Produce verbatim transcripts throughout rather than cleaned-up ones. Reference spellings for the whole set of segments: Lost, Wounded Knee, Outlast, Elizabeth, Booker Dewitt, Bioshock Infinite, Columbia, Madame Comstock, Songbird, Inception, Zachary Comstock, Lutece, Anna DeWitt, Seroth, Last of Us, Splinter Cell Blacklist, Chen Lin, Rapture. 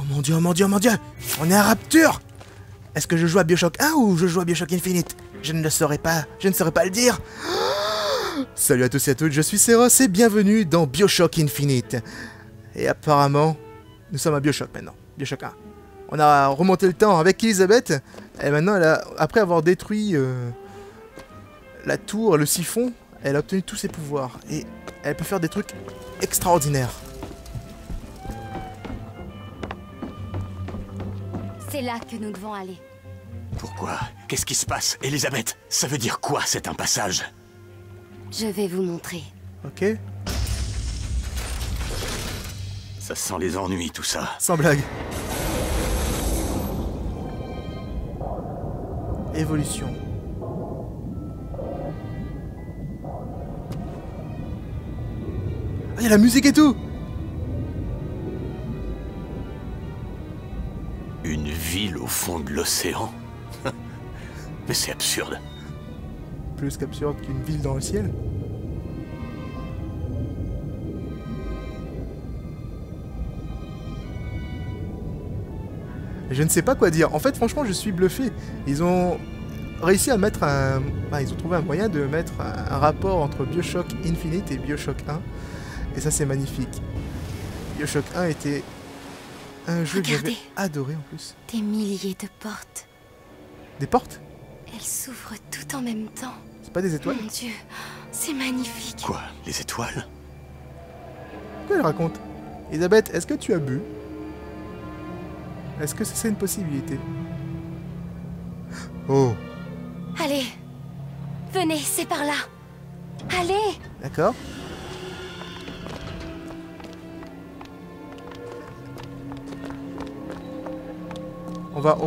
Oh mon dieu, oh mon dieu, oh mon dieu! On est à Rapture! Est-ce que je joue à Bioshock un ou je joue à Bioshock Infinite? Je ne le saurais pas, je ne saurais pas le dire. Salut à tous et à toutes, je suis Seroth et bienvenue dans Bioshock Infinite. Et apparemment, nous sommes à Bioshock maintenant, Bioshock un. On a remonté le temps avec Elizabeth, et maintenant, elle a, après avoir détruit euh, la tour, le siphon, elle a obtenu tous ses pouvoirs, et elle peut faire des trucs extraordinaires. C'est là que nous devons aller. Pourquoi? Qu'est-ce qui se passe, Elizabeth? Ça veut dire quoi, c'est un passage? Je vais vous montrer. Ok. Ça sent les ennuis, tout ça. Sans blague. Évolution. Ah, y a la musique et tout! Une ville au fond de l'océan? Mais c'est absurde. Plus qu'absurde qu'une ville dans le ciel. Je ne sais pas quoi dire. En fait, franchement, je suis bluffé. Ils ont réussi à mettre un... Bah, ils ont trouvé un moyen de mettre un rapport entre Bioshock Infinite et Bioshock un. Et ça, c'est magnifique. Bioshock un était... un jeu Regardez. que j'avais adoré en plus. Des milliers de portes. Des portes? Elles s'ouvrent toutes en même temps. C'est pas des étoiles? Mon dieu, c'est magnifique. Quoi? Les étoiles? Qu'est-ce qu'elle raconte? Elizabeth, est-ce que tu as bu? Est-ce que c'est une possibilité? Oh! Allez! Venez, c'est par là! Allez! D'accord. On va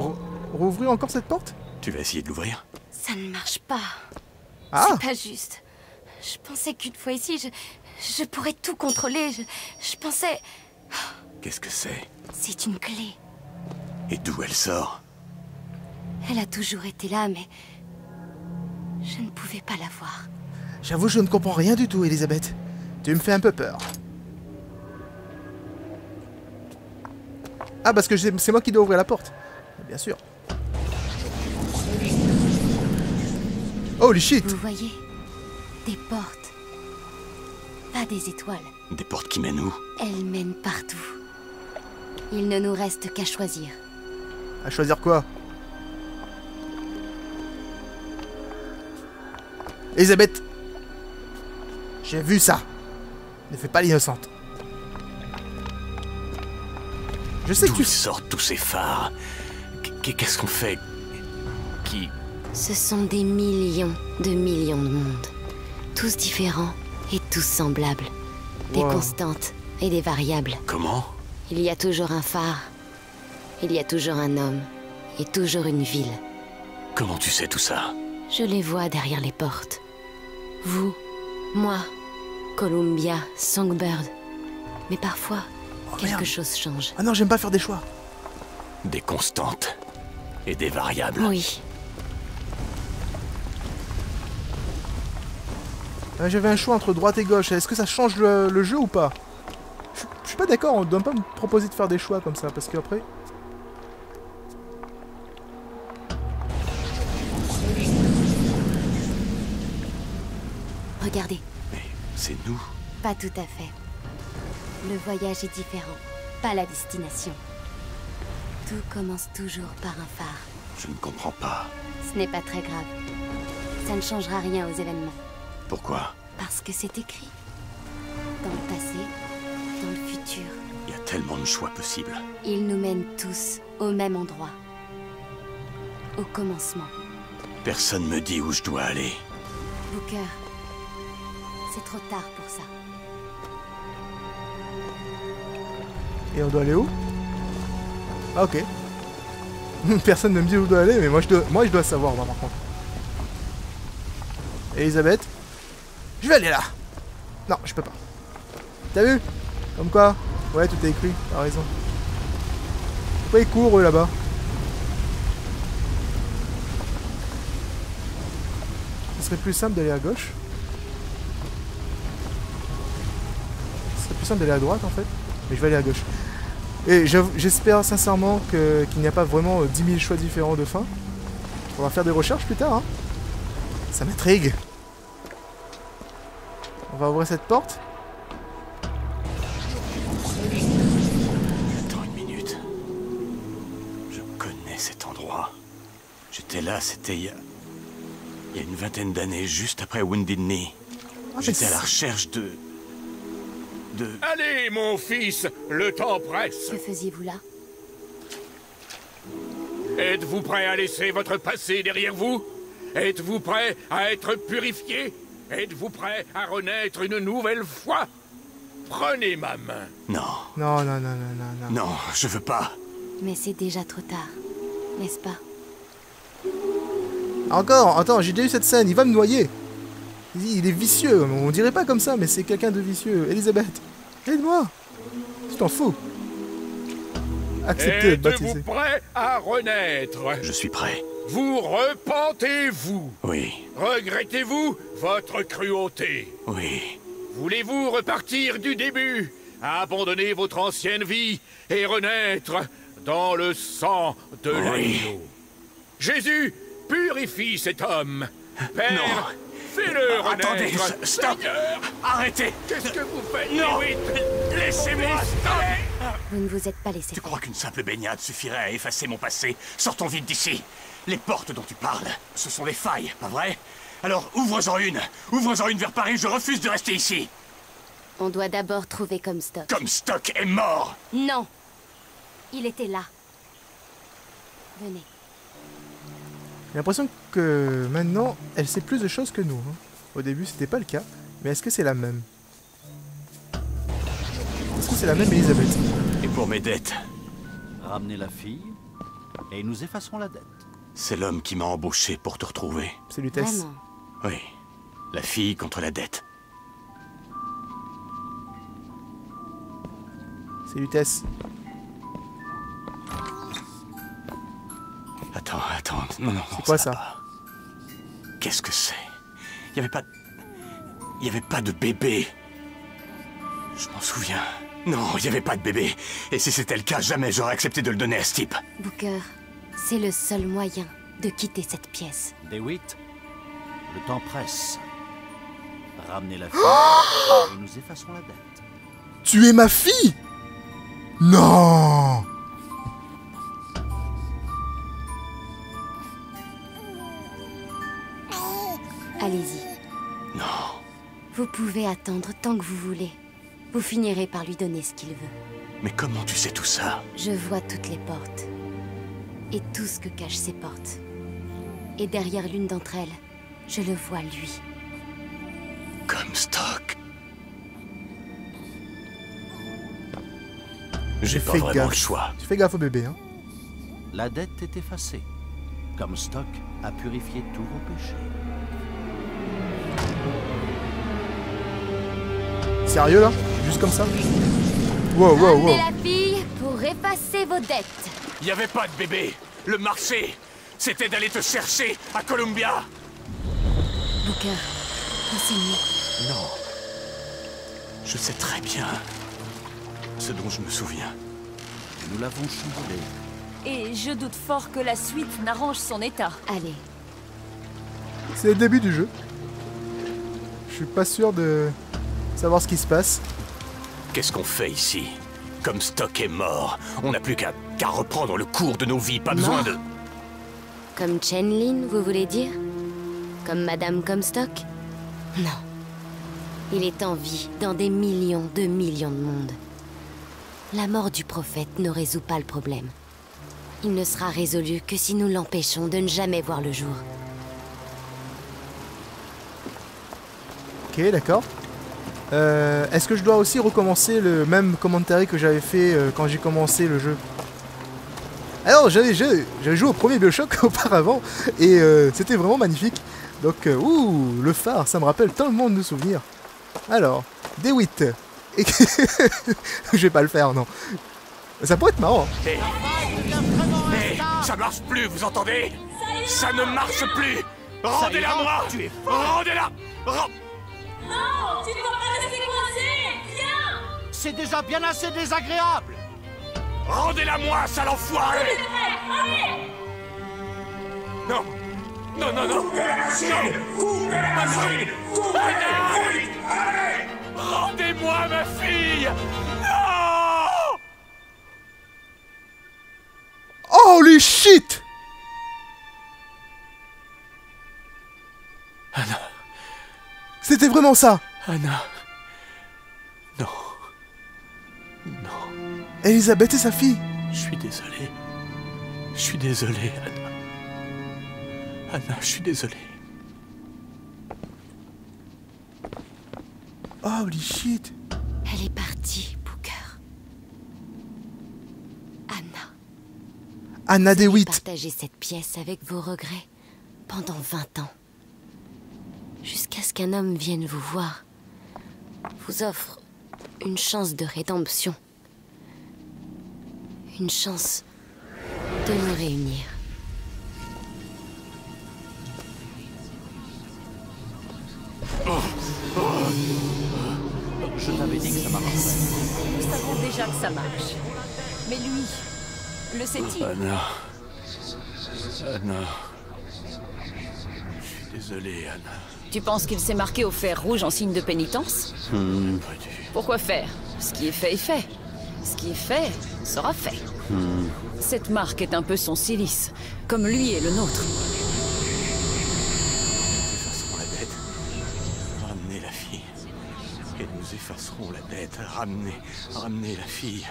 rouvrir encore cette porte? Tu vas essayer de l'ouvrir? Ça ne marche pas. Ah! C'est pas juste. Je pensais qu'une fois ici, je, je pourrais tout contrôler. Je, je pensais... Qu'est-ce que c'est? C'est une clé. Et d'où elle sort? Elle a toujours été là, mais... je ne pouvais pas la voir. J'avoue, je ne comprends rien du tout, Elizabeth. Tu me fais un peu peur. Ah, parce que c'est moi qui dois ouvrir la porte. Bien sûr. Holy shit! Vous voyez? Des portes. Pas des étoiles. Des portes qui mènent où? Elles mènent partout. Il ne nous reste qu'à choisir. À choisir quoi? Elizabeth! J'ai vu ça! Ne fais pas l'innocente. Je sais que tu... sortent tous ces phares. Qu'est-ce qu'on fait? Qui? Ce sont des millions de millions de mondes. Tous différents et tous semblables. Wow. Des constantes et des variables. Comment? Il y a toujours un phare. Il y a toujours un homme. Et toujours une ville. Comment tu sais tout ça? Je les vois derrière les portes. Vous, moi, Columbia, Songbird. Mais parfois, oh, quelque merde. chose change. Ah non, j'aime pas faire des choix. Des constantes. Et des variables. Oui. Euh, J'avais un choix entre droite et gauche. Est-ce que ça change le, le jeu ou pas? Je suis pas d'accord, on ne doit pas me proposer de faire des choix comme ça, parce qu'après... Regardez. Mais c'est nous. Pas tout à fait. Le voyage est différent, pas la destination. Tout commence toujours par un phare. Je ne comprends pas. Ce n'est pas très grave. Ça ne changera rien aux événements. Pourquoi? Parce que c'est écrit. Dans le passé, dans le futur. Il y a tellement de choix possibles. Ils nous mènent tous au même endroit. Au commencement. Personne me dit où je dois aller. Booker, c'est trop tard pour ça. Et on doit aller où? Ah ok. Personne ne me dit où je dois aller, mais moi je dois, moi, je dois savoir, moi, par contre. Elizabeth, je vais aller là. Non, je peux pas. T'as vu? Comme quoi? Ouais, tout est écrit, t'as raison. Pourquoi ils courent eux là-bas? Ce serait plus simple d'aller à gauche. Ce serait plus simple d'aller à droite en fait. Mais je vais aller à gauche. Et j'espère sincèrement qu'il qu n'y a pas vraiment dix mille choix différents de fin. On va faire des recherches plus tard, hein. Ça m'intrigue. On va ouvrir cette porte. Attends une minute. Je connais cet endroit. J'étais là, c'était il y a... il y a une vingtaine d'années, juste après Wounded Knee. Ah, j'étais à la recherche de... De... Allez, mon fils, le temps presse. Que faisiez-vous là? Êtes-vous prêt à laisser votre passé derrière vous? Êtes-vous prêt à être purifié? Êtes-vous prêt à renaître une nouvelle fois? Prenez ma main. Non. Non, non, non, non, non, non. Non, je veux pas. Mais c'est déjà trop tard, n'est-ce pas? Encore, attends, j'ai déjà eu cette scène, il va me noyer. Il est vicieux, on dirait pas comme ça, mais c'est quelqu'un de vicieux. Elizabeth, aide-moi. Je t'en fous. Acceptez d'être baptisé. Êtes-vous prêt à renaître? Je suis prêt. Vous repentez-vous? Oui. Regrettez-vous votre cruauté? Oui. Voulez-vous repartir du début, abandonner votre ancienne vie et renaître dans le sang de oui. l'agneau? Jésus, purifie cet homme. Père, non. Fais-le renaître. Attendez, je... stop. Seigneur, arrêtez. Qu'est-ce que vous faites? Non. Laissez-moi. Vous ne vous êtes pas laissé. Tu crois qu'une simple baignade suffirait à effacer mon passé? Sortons vite d'ici. Les portes dont tu parles, ce sont des failles, pas vrai? Alors ouvre-en une. Ouvre-en une vers Paris, je refuse de rester ici. On doit d'abord trouver Comstock. Comstock est mort. Non. Il était là. Venez. J'ai l'impression que maintenant, elle sait plus de choses que nous. Au début, c'était pas le cas. Mais est-ce que c'est la même? Est-ce que c'est la même Elizabeth? Et pour mes dettes? Ramenez la fille et nous effacerons la dette. C'est l'homme qui m'a embauché pour te retrouver. C'est Lutece. Oui, la fille contre la dette. C'est Lutece. Attends, attends, non, non, non. C'est quoi ça? Qu'est-ce que c'est? Il n'y avait pas... Il n'y avait pas de bébé. Je m'en souviens. Non, il n'y avait pas de bébé. Et si c'était le cas, jamais j'aurais accepté de le donner à ce type. Booker, c'est le seul moyen de quitter cette pièce. Dewitt, le temps presse. Ramenez la fille et nous effacerons la dette. Tu es ma fille? Non! Allez-y. Non. Vous pouvez attendre tant que vous voulez. Vous finirez par lui donner ce qu'il veut. Mais comment tu sais tout ça? Je vois toutes les portes. Et tout ce que cachent ces portes. Et derrière l'une d'entre elles, je le vois lui. Comstock. J'ai pas vraiment gaffe. le choix. Tu fais gaffe au bébé, hein. La dette est effacée. Comstock a purifié tous vos péchés. Sérieux là? Juste comme ça? Wow, wow, wow. Ramenez la fille pour effacer vos dettes. Il n'y avait pas de bébé. Le marché, c'était d'aller te chercher à Columbia. Booker, enseigne-moi. Non. Je sais très bien ce dont je me souviens. Nous l'avons chamboulé. Et je doute fort que la suite n'arrange son état. Allez. C'est le début du jeu. Je suis pas sûr de savoir ce qui se passe. Qu'est-ce qu'on fait ici? Comstock est mort. On n'a plus qu'à qu'à reprendre le cours de nos vies. Pas mort. besoin de... Comme Chen Lin, vous voulez dire? Comme Madame Comstock? Non. Il est en vie dans des millions de millions de mondes. La mort du prophète ne résout pas le problème. Il ne sera résolu que si nous l'empêchons de ne jamais voir le jour. Ok, d'accord. Euh, Est-ce que je dois aussi recommencer le même commentaire que j'avais fait euh, quand j'ai commencé le jeu? Alors, j'avais joué au premier Bioshock auparavant, et euh, c'était vraiment magnifique. Donc, euh, ouh, le phare, ça me rappelle tellement de souvenirs. Alors, Dewitt. Et... je vais pas le faire, non. Ça pourrait être marrant. Hey. Hey, ça marche plus, vous entendez? Ça ne marche plus. Rendez-la moi. Rendez-la. Non, tu ne dois pas rester coincé. Viens. C'est déjà bien assez désagréable. Rendez-la-moi, sale enfoiré! Non! Non, non, non! Coupez la machine! Coupez la machine! Coupez la machine! Allez! Rendez-moi ma fille! Non! Holy shit! Anna. C'était vraiment ça! Anna. Non. Non. Elizabeth et sa fille. Je suis désolé. Je suis désolé, Anna. Anna, je suis désolé. Holy shit! Elle est partie, Booker. Anna. Anna DeWitt. Partagez cette pièce avec vos regrets pendant vingt ans. Jusqu'à ce qu'un homme vienne vous voir, vous offre une chance de rédemption. Une chance de nous réunir. Oh. Oh. Je t'avais dit que ça marcherait. Nous savons déjà que ça marche. Mais lui, le sait-il? Anna. Anna. Je suis désolé, Anna. Tu penses qu'il s'est marqué au fer rouge en signe de pénitence? hmm. Pourquoi faire? Ce qui est fait est fait. Ce qui est fait sera fait. Hmm. Cette marque est un peu son cilice, comme lui est le nôtre. Nous effacerons la dette. Ramenez la fille. Et nous effacerons la dette. Ramenez, ramenez la fille.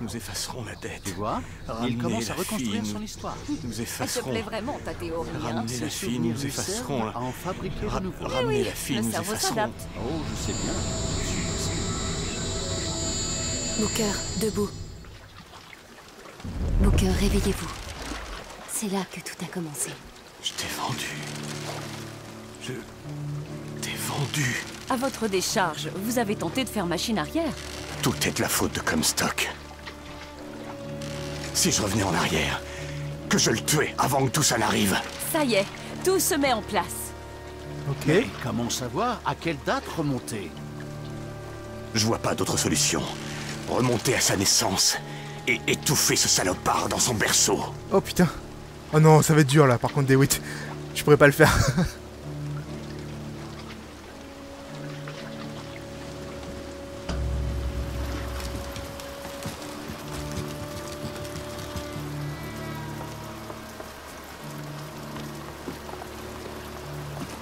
Nous effacerons la dette. Tu vois, ramenez il commence à reconstruire fille, son histoire. Nous effacerons. Elle te plaît vraiment ta théorie. Ramenez hein, la fille, nous effacerons. La... En fabriquer Ra nouveau. Ramenez oui, oui, la fille, nous effacerons. Oh, je sais bien. Booker, debout. Booker, réveillez-vous. C'est là que tout a commencé. Je t'ai vendu. Je t'ai vendu. À votre décharge, vous avez tenté de faire machine arrière. Tout est de la faute de Comstock. Si je revenais en arrière, que je le tuais avant que tout ça n'arrive. Ça y est, tout se met en place. Ok. Mais comment savoir à quelle date remonter? Je vois pas d'autre solution. Remonter à sa naissance et étouffer ce salopard dans son berceau. Oh putain. Oh non, ça va être dur là, par contre, DeWitt. Je pourrais pas le faire.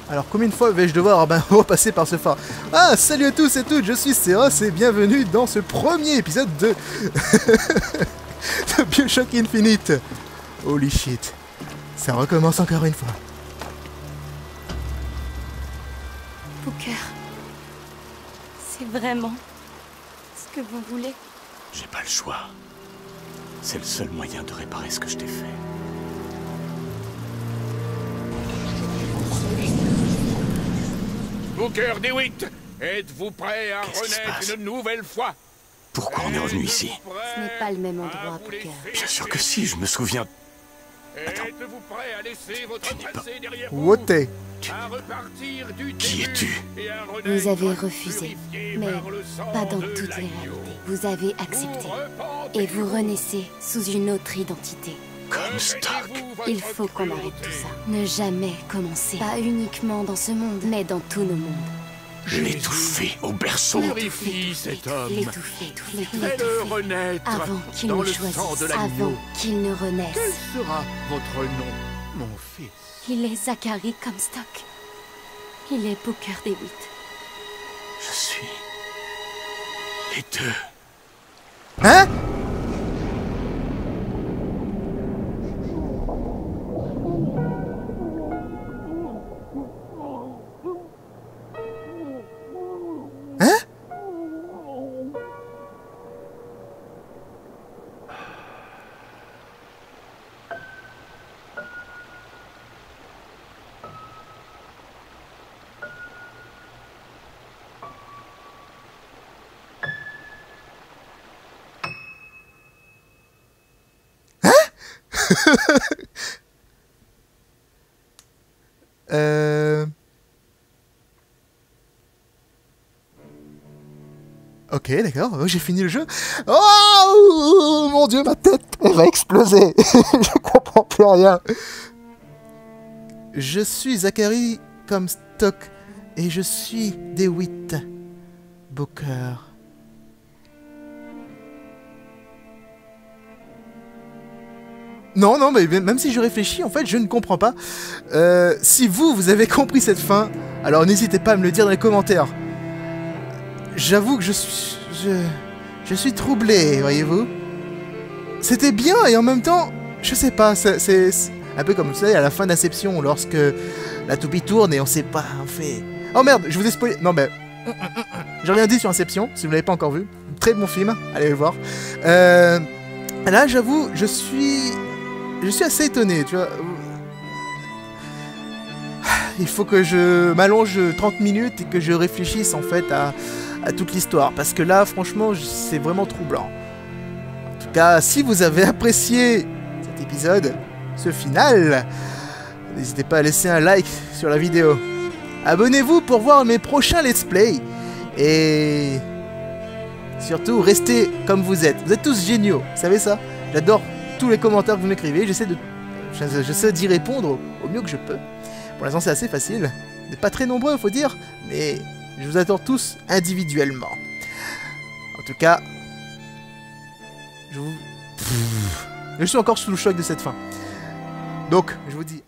Alors combien de fois vais-je devoir ben, repasser par ce phare? Ah, salut à tous et toutes, je suis Seroth et bienvenue dans ce premier épisode de... de Bioshock Infinite. Holy shit, ça recommence encore une fois. Booker, c'est vraiment ce que vous voulez? J'ai pas le choix. C'est le seul moyen de réparer ce que je t'ai fait. Booker Dewitt, êtes-vous prêt à renaître une nouvelle fois? Pourquoi on est revenu ici? Ce n'est pas le même endroit, Booker. Bien sûr que si, je me souviens. Attends. Êtes-vous prêt à laisser votre passé derrière vous? À repartir du début. Qui es-tu? Vous avez refusé, mais pas dans toutes les réalités. Vous avez accepté, et vous renaissez sous une autre identité. Comstock. Il faut qu'on arrête tout ça. Ne jamais commencer. Pas uniquement dans ce monde, mais dans tous nos mondes. L'étouffer au berceau. Purifie cet homme. L'étouffer, l'étouffer. Fais-le renaître. Avant qu'il ne choisisse. Avant qu'il ne renaisse. Quel sera votre nom, mon fils? Il est Zachary Comstock. Il est Booker Dewitt. Je suis les deux. Hein? euh... Ok, d'accord, j'ai fini le jeu. Oh mon mon Dieu, ma tête, elle va exploser. Je comprends plus rien. Je suis Zachary Comstock et je suis Dewitt Booker. Non, non, mais même si je réfléchis, en fait, je ne comprends pas. Euh, si vous, vous avez compris cette fin, alors n'hésitez pas à me le dire dans les commentaires. J'avoue que je suis... Je, je suis troublé, voyez-vous. C'était bien, et en même temps, je sais pas, c'est un peu comme, vous savez, à la fin d'Inception, lorsque la toupie tourne et on sait pas, on fait... Oh merde, je vous ai spoilé... Non, mais... J'ai rien dit sur Inception, si vous ne l'avez pas encore vu. Très bon film, allez le voir. Euh, là, j'avoue, je suis... Je suis assez étonné, tu vois. Il faut que je m'allonge trente minutes et que je réfléchisse en fait à, à toute l'histoire. Parce que là, franchement, c'est vraiment troublant. En tout cas, si vous avez apprécié cet épisode, ce final, n'hésitez pas à laisser un like sur la vidéo. Abonnez-vous pour voir mes prochains let's play. Et surtout, restez comme vous êtes. Vous êtes tous géniaux, vous savez ça? J'adore tous les commentaires que vous m'écrivez, j'essaie de, j'essaie d'y répondre au mieux que je peux. Pour l'instant, c'est assez facile. On n'est pas très nombreux, faut dire, mais je vous attends tous individuellement. En tout cas, je vous... Pfff. Je suis encore sous le choc de cette fin. Donc, je vous dis...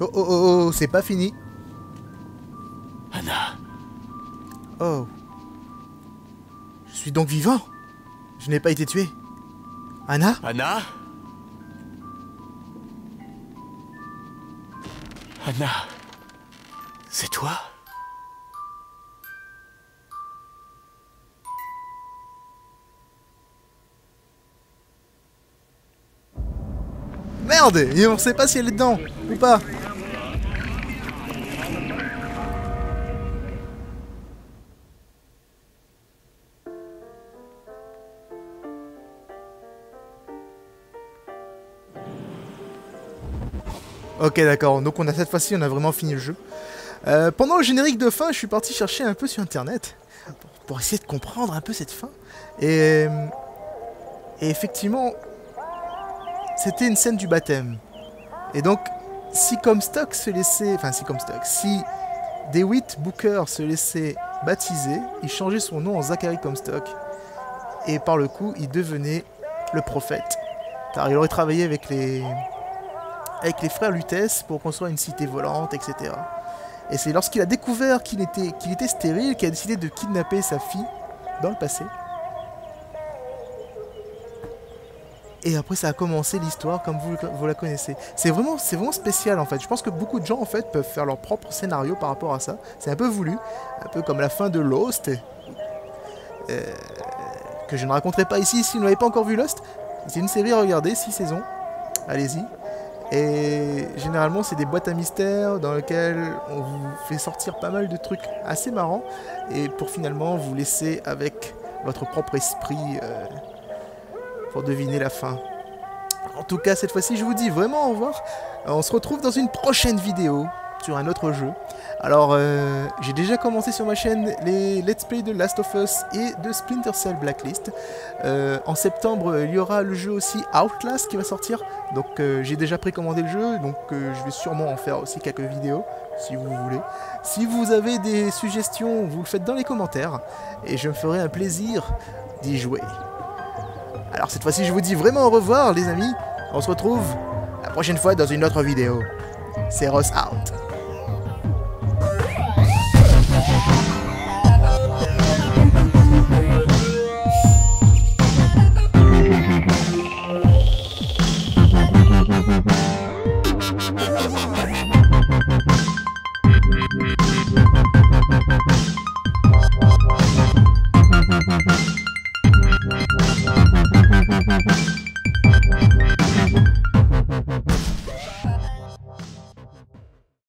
Oh, oh, oh, oh, c'est pas fini. Anna. Oh... Je suis donc vivant. Je n'ai pas été tué. Anna? Anna? Anna? C'est toi? Merde! Et on ne sait pas si elle est dedans ou pas. Ok, d'accord, donc on a cette fois-ci, on a vraiment fini le jeu. Euh, pendant le générique de fin, je suis parti chercher un peu sur internet pour, pour essayer de comprendre un peu cette fin. Et, et effectivement, c'était une scène du baptême. Et donc, si Comstock se laissait... Enfin, si Comstock, si Dewitt Booker se laissait baptiser, il changeait son nom en Zachary Comstock. Et par le coup, il devenait le prophète. Car il aurait travaillé avec les... avec les frères Lutece pour construire une cité volante, et cetera. Et c'est lorsqu'il a découvert qu'il était, qu'il était stérile qu'il a décidé de kidnapper sa fille dans le passé. Et après ça a commencé l'histoire comme vous, vous la connaissez. C'est vraiment, c'est vraiment spécial en fait. Je pense que beaucoup de gens en fait peuvent faire leur propre scénario par rapport à ça. C'est un peu voulu, un peu comme la fin de Lost, euh, que je ne raconterai pas ici si vous n'avez pas encore vu Lost. C'est une série à regarder, six saisons. Allez-y. Et généralement c'est des boîtes à mystères dans lesquelles on vous fait sortir pas mal de trucs assez marrants et pour finalement vous laisser avec votre propre esprit euh, pour deviner la fin. En tout cas cette fois-ci je vous dis vraiment au revoir. On se retrouve dans une prochaine vidéo sur un autre jeu. Alors euh, j'ai déjà commencé sur ma chaîne les let's play de Last of Us et de Splinter Cell Blacklist. Euh, en septembre il y aura le jeu aussi Outlast qui va sortir, donc euh, j'ai déjà précommandé le jeu, donc euh, je vais sûrement en faire aussi quelques vidéos si vous voulez. Si vous avez des suggestions vous le faites dans les commentaires et je me ferai un plaisir d'y jouer. Alors cette fois-ci je vous dis vraiment au revoir les amis, on se retrouve la prochaine fois dans une autre vidéo. Seroth out.